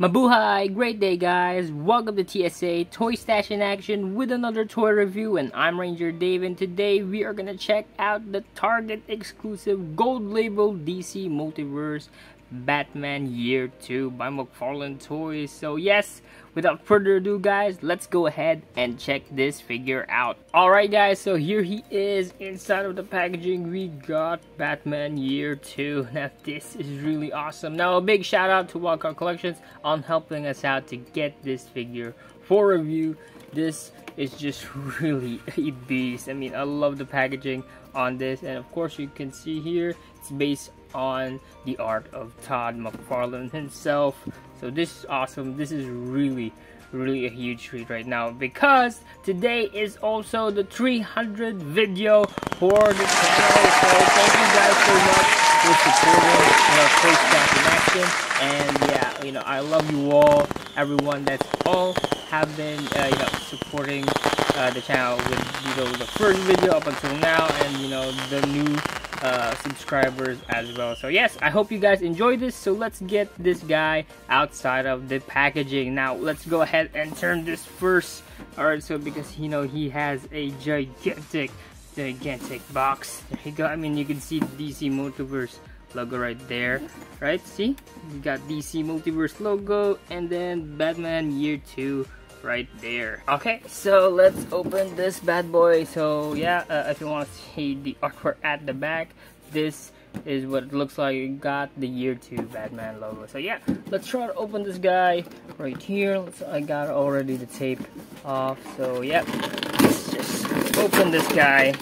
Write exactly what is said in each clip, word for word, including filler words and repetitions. Mabuhay! Great day guys! Welcome to T S A, Toy Stash in Action with another toy review, and I'm Ranger Dave, and today we are gonna check out the Target exclusive gold label D C Multiverse Batman Year two by McFarlane Toys. So yes, without further ado guys, let's go ahead and check this figure out. Alright guys, so here he is. Inside of the packaging we got Batman Year two. Now this is really awesome. Now a big shout out to Wild Card Collections on helping us out to get this figure for review. This is just really a beast. I mean, I love the packaging on this, and of course you can see here it's based on the art of Todd McFarlane himself. So this is awesome. This is really really a huge treat right now, because today is also the three hundredth video for the channel. So thank you guys so much for supporting our Toy Stash in Action, and yeah, you know, I love you all, everyone that's all have been uh, you know, supporting uh, the channel with, you know, the first video up until now, and you know, the new Uh, subscribers as well. So yes, I hope you guys enjoy this. So let's get this guy outside of the packaging. Now let's go ahead and turn this first. Alright, so because you know he has a gigantic gigantic box. There you go. I mean, you can see the D C Multiverse logo right there, right? See, we got D C Multiverse logo and then Batman Year two right there. Okay, so let's open this bad boy. So yeah, uh, if you want to see the artwork at the back, this is what it looks like. You got the Year two Batman logo. So yeah, let's try to open this guy right here. Let's, I got already the tape off, so yeah, let's just open this guy.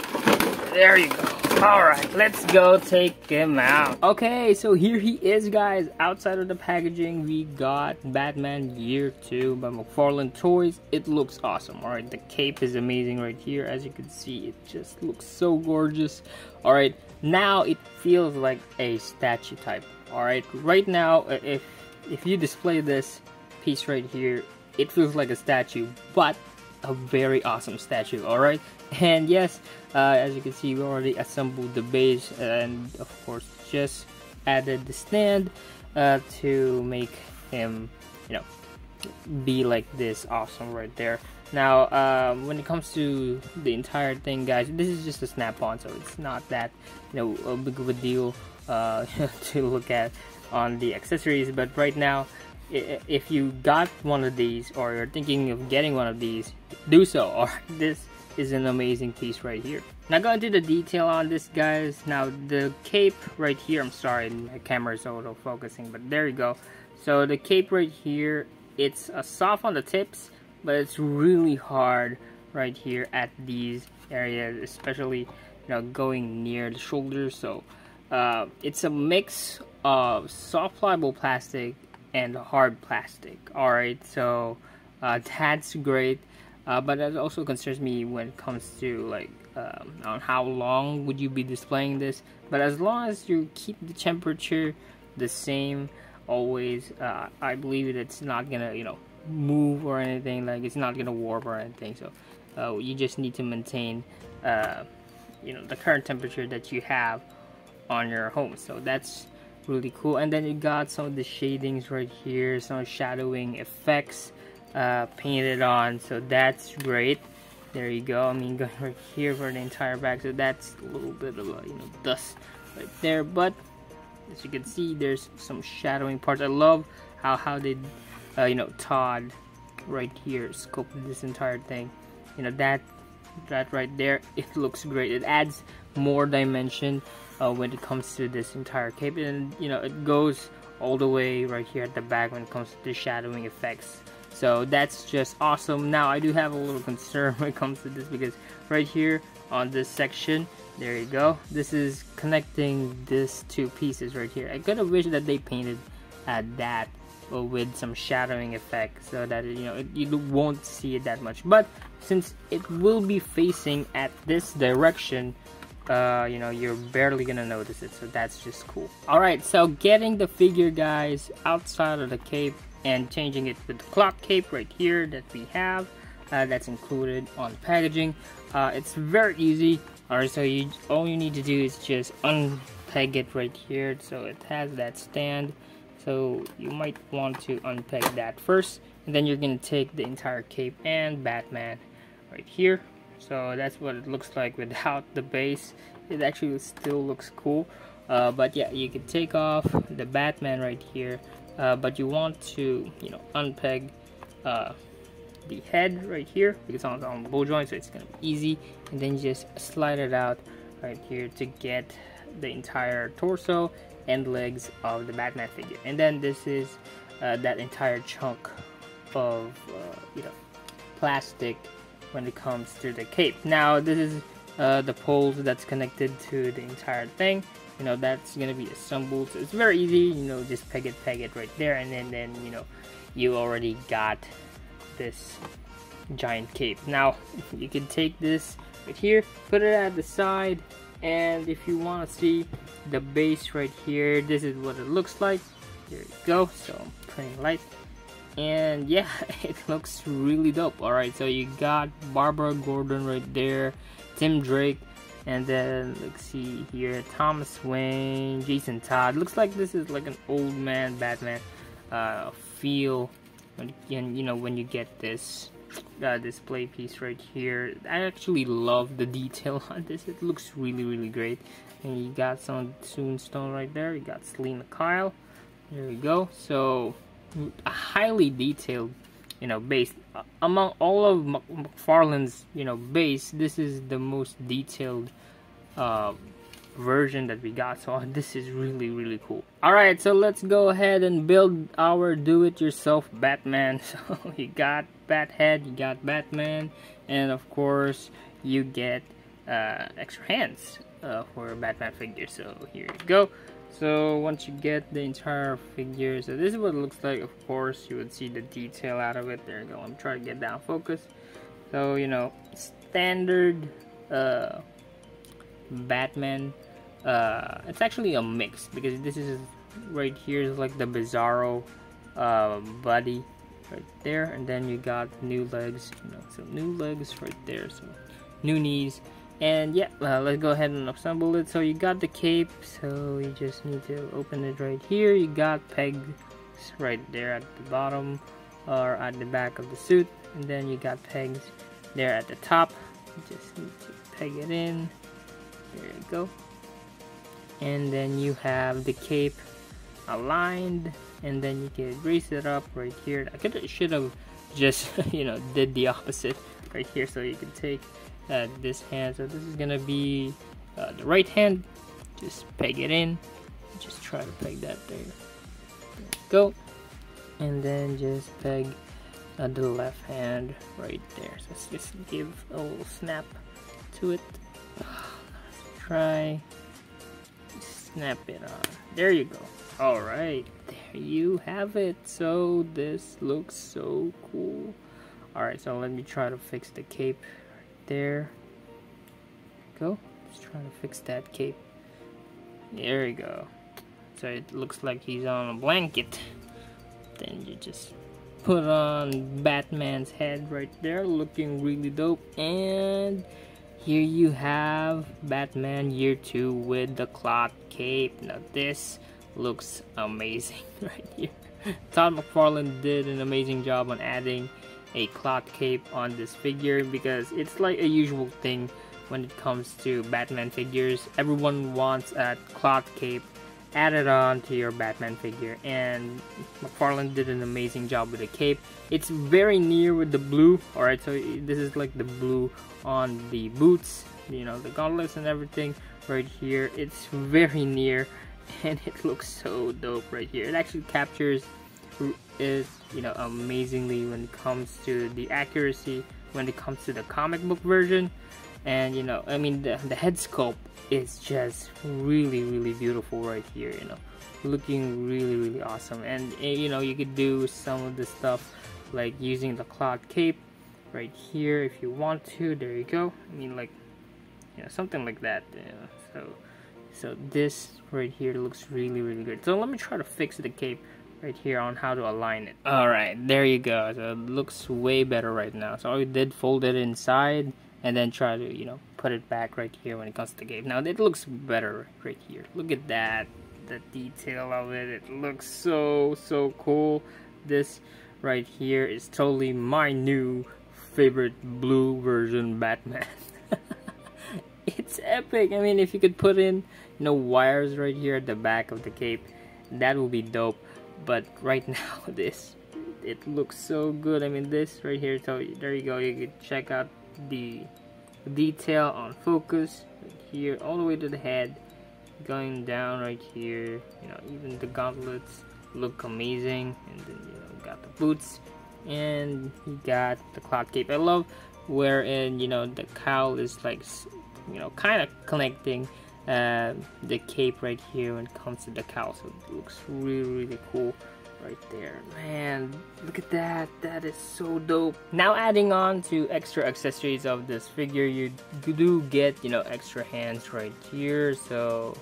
There you go. Alright, let's go take him out. Okay, so here he is guys. Outside of the packaging we got Batman Year two by McFarlane Toys. It looks awesome. Alright, the cape is amazing right here. As you can see, it just looks so gorgeous. Alright, now it feels like a statue type. Alright, right now if, if you display this piece right here, it feels like a statue, but a very awesome statue. Alright, and yes, uh, as you can see, we already assembled the base, and of course just added the stand uh, to make him, you know, be like this awesome right there. Now uh, when it comes to the entire thing guys, this is just a snap-on, so it's not that, you know, a big of a deal uh, to look at on the accessories. But right now, if you got one of these or you're thinking of getting one of these, do so. Or this is an amazing piece right here. Now going to the detail on this guys. Now the cape right here, I'm sorry, my camera is auto focusing, but there you go. So the cape right here, it's uh, soft on the tips, but it's really hard right here at these areas, especially, you know, going near the shoulders. So uh, it's a mix of soft pliable plastic and hard plastic. Alright, so uh, that's great, uh, but that also concerns me when it comes to like um, on how long would you be displaying this. But as long as you keep the temperature the same always, uh, I believe it's not gonna, you know, move or anything, like it's not gonna warp or anything. So uh, you just need to maintain uh, you know, the current temperature that you have on your home. So that's really cool. And then you got some of the shadings right here, some shadowing effects uh, painted on, so that's great. There you go. I mean, going right here for the entire back, so that's a little bit of a, you know, dust right there. But as you can see, there's some shadowing parts. I love how how they uh, you know, Todd right here sculpted this entire thing. You know, that that right there, it looks great. It adds more dimension uh, when it comes to this entire cape, and you know, it goes all the way right here at the back when it comes to the shadowing effects. So that's just awesome. Now I do have a little concern when it comes to this, because right here on this section, there you go, this is connecting these two pieces right here. I kind of wish that they painted at that or with some shadowing effect, so that, you know, it, you won't see it that much. But since it will be facing at this direction, uh, you know, you're barely gonna notice it, so that's just cool. Alright, so getting the figure guys outside of the cape and changing it with the clock cape right here that we have, uh, that's included on the packaging, uh, it's very easy. Alright, so you all you need to do is just unpeg it right here, so it has that stand. So you might want to unpeg that first, and then you're going to take the entire cape and Batman right here. So that's what it looks like without the base. It actually still looks cool, uh, but yeah, you can take off the Batman right here, uh, but you want to, you know, unpeg uh, the head right here because it's on the bow joint, so it's going to be easy, and then just slide it out right here to get the entire torso and legs of the Batman figure. And then this is uh, that entire chunk of uh, you know, plastic when it comes to the cape. Now this is uh, the pole that's connected to the entire thing, you know, that's gonna be assembled. So it's very easy, you know, just peg it peg it right there, and then then you know, you already got this giant cape. Now you can take this right here, put it at the side, and if you want to see the base right here, this is what it looks like. There you go. So I'm printing light, and yeah, it looks really dope. All right, so you got Barbara Gordon right there, Tim Drake, and then let's see here, Thomas Wayne, Jason Todd. Looks like this is like an old man Batman uh, feel, and you know, when you get this Uh, display piece right here. I actually love the detail on this. It looks really really great. And you got some Tombstone right there. You got Selena Kyle. There you go. So a highly detailed, you know, base. Uh, among all of McFarlane's, you know, base, this is the most detailed uh, version that we got. So this is really really cool. Alright, so let's go ahead and build our do-it-yourself Batman. So you got Bathead, you got Batman, and of course you get uh, extra hands uh, for a Batman figure. So here you go. So once you get the entire figure, so this is what it looks like. Of course you would see the detail out of it. There you go. I'm trying to get down focus. So you know, standard uh, Batman, uh, it's actually a mix because this is right here is like the Bizarro uh, body right there, and then you got new legs, you know, so new legs right there, so new knees, and yeah, uh, let's go ahead and assemble it. So you got the cape, so you just need to open it right here. You got pegs right there at the bottom or at the back of the suit, and then you got pegs there at the top. You just need to peg it in. There you go. And then you have the cape aligned, and then you can raise it up right here. I could should have just, you know, did the opposite right here. So you can take uh, this hand, so this is gonna be uh, the right hand. Just peg it in, just try to peg that there, there you go, and then just peg uh, the left hand right there. So let's just give a little snap to it. Let's try snap it on. There you go. All right, there you have it. So this looks so cool. All right, so let me try to fix the cape right there. There you go. Just trying to fix that cape. There you go. So it looks like he's on a blanket. Then you just put on Batman's head right there, looking really dope. And here you have Batman Year Two with the cloth cape. Now this looks amazing right here. Todd McFarlane did an amazing job on adding a cloth cape on this figure because it's like a usual thing when it comes to Batman figures. Everyone wants a cloth cape added on to your Batman figure, and McFarlane did an amazing job with the cape. It's very near with the blue. Alright, so this is like the blue on the boots, you know, the gauntlets and everything right here. It's very near, and it looks so dope right here. It actually captures is, you know, amazingly when it comes to the accuracy when it comes to the comic book version. And you know, I mean, the, the head sculpt is just really really beautiful right here, you know, looking really really awesome. And you know, you could do some of the stuff like using the cloth cape right here if you want to. There you go. I mean, like, you know, something like that, you know. so So this right here looks really, really good. So let me try to fix the cape right here on how to align it. Alright, there you go. So it looks way better right now. So all you did, fold it inside and then try to, you know, put it back right here when it comes to the cape. Now it looks better right here. Look at that. the detail of it. It looks so, so cool. This right here is totally my new favorite blue version Batman. It's epic. I mean, if you could put in, you know, wires right here at the back of the cape, that would be dope. But right now, this, it looks so good. I mean, this right here, so there you go. You can check out the detail on focus right here, all the way to the head, going down right here. You know, even the gauntlets look amazing. And then, you know, got the boots, and you got the cloth cape. I love wherein, you know, the cowl is like, you know, kind of connecting uh, the cape right here when it comes to the cowl. So it looks really, really cool right there. Man, look at that. That is so dope. Now adding on to extra accessories of this figure, you do get, you know, extra hands right here. So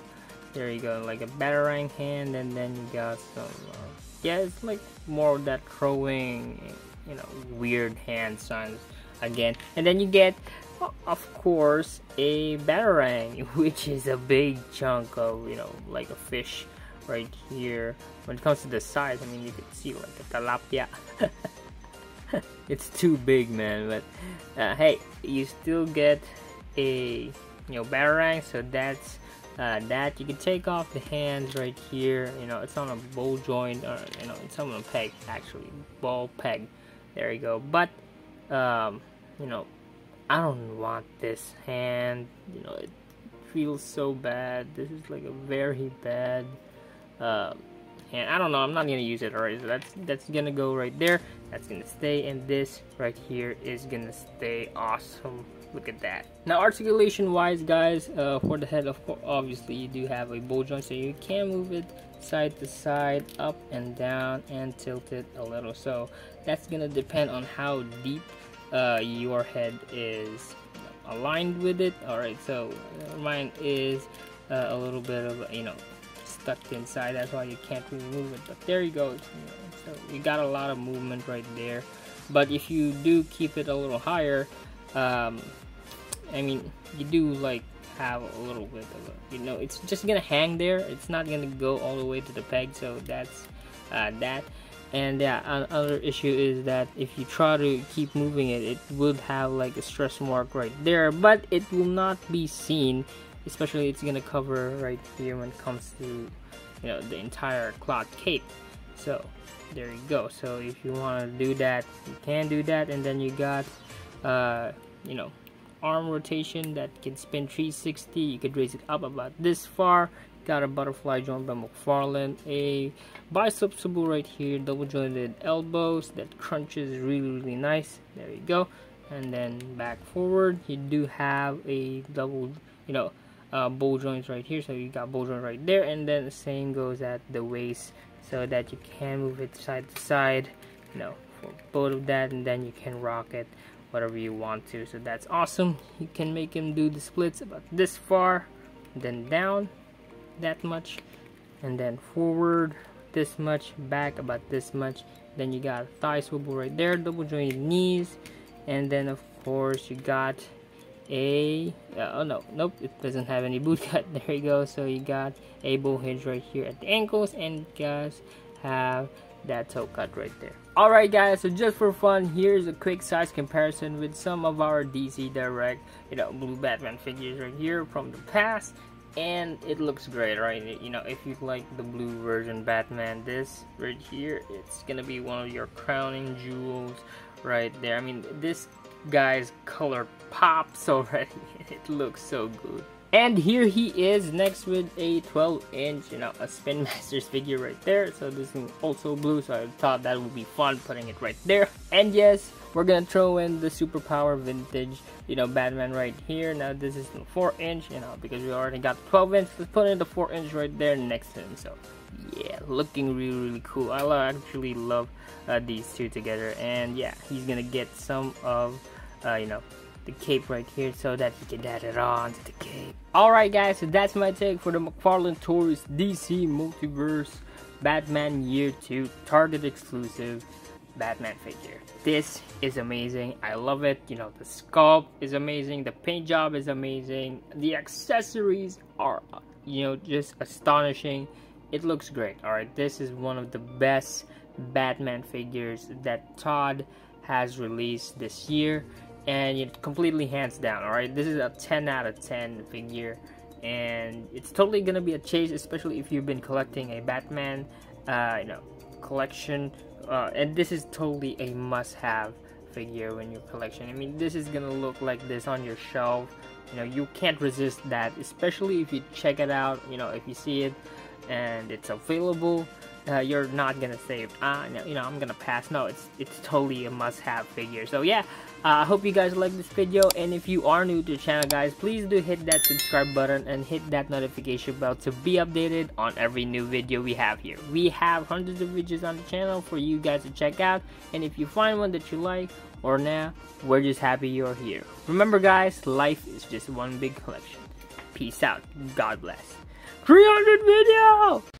there you go, like a batarang hand, and then you got some, uh, yeah, it's like more of that throwing, you know, weird hand signs again. And then you get, of course, a batarang, which is a big chunk of, you know, like a fish right here. When it comes to the size, I mean, you can see like a tilapia. It's too big, man, but uh, hey, you still get a, you know, batarang. So that's uh, that. You can take off the hands right here. You know, it's on a ball joint, or, you know, it's on a peg, actually, ball peg. There you go. But um, you know, I don't want this hand, you know, it feels so bad. This is like a very bad uh, hand. I don't know, I'm not gonna use it already. So that's that's gonna go right there. That's gonna stay, and this right here is gonna stay. Awesome, look at that. Now articulation wise, guys, uh, for the head, of course, obviously you do have a bow joint, so you can move it side to side, up and down, and tilt it a little. So that's gonna depend on how deep Uh, your head is aligned with it. Alright, so mine is uh, a little bit of, you know, stuck inside. That's why you can't remove it, but there you go. So you got a lot of movement right there. But if you do keep it a little higher, um, I mean, you do like have a little bit of a, you know, it's just gonna hang there. It's not gonna go all the way to the peg. So that's uh, that. And yeah, another issue is that if you try to keep moving it, it would have like a stress mark right there, but it will not be seen, especially it's gonna cover right here when it comes to, you know, the entire cloth cape. So there you go. So if you want to do that, you can do that. And then you got uh you know, arm rotation that can spin three sixty. You could raise it up about this far. Got a butterfly joint by McFarlane, a bicep swivel right here, double jointed elbows that crunches really, really nice. There you go. And then back forward, you do have a double, you know, uh, bowl joints right here. So you got bowl joint right there, and then the same goes at the waist, so that you can move it side to side, you know, for both of that, and then you can rock it whatever you want to. So that's awesome. You can make him do the splits about this far, then down that much, and then forward this much, back about this much. Then you got thigh swivel right there, double jointed knees, and then of course you got a uh, oh no nope it doesn't have any boot cut. There you go. So you got a bow hinge right here at the ankles, and guys have that toe cut right there. Alright guys, so just for fun, here's a quick size comparison with some of our D C Direct, you know, blue Batman figures right here from the past, and it looks great, right? You know, if you like the blue version Batman, this right here, it's gonna be one of your crowning jewels right there. I mean, this guy's color pops already. It looks so good. And here he is next with a twelve inch, you know, a Spin Masters figure right there. So this is also blue, so I thought that would be fun putting it right there. And yes, we're gonna throw in the Superpower vintage, you know, Batman right here. Now this is the four inch, you know, because we already got the twelve inch. Let's put in the four inch right there next to him. So yeah, looking really, really cool. I actually love uh, these two together. And yeah, he's gonna get some of, uh, you know, the cape right here, so that he can add it on to the cape. Alright guys, so that's my take for the McFarlane Toys D C Multiverse Batman Year two Target exclusive Batman figure. This is amazing. I love it. You know, the sculpt is amazing, the paint job is amazing, the accessories are, you know, just astonishing. it looks great. Alright, this is one of the best Batman figures that Todd has released this year, and it completely hands down. Alright, this is a ten out of ten figure, and it's totally gonna be a chase, especially if you've been collecting a Batman uh, you know, collection, uh, and this is totally a must-have figure in your collection. I mean, this is gonna look like this on your shelf. You know, you can't resist that, especially if you check it out. You know, if you see it and it's available, uh, you're not gonna say, ah, no, you know, I'm gonna pass. No, it's it's totally a must-have figure. So yeah, I uh, hope you guys like this video, and if you are new to the channel, guys, please do hit that subscribe button and hit that notification bell to be updated on every new video we have here. We have hundreds of videos on the channel for you guys to check out, and if you find one that you like or nah, we're just happy you're here. Remember, guys, life is just one big collection. Peace out. God bless. three hundred video!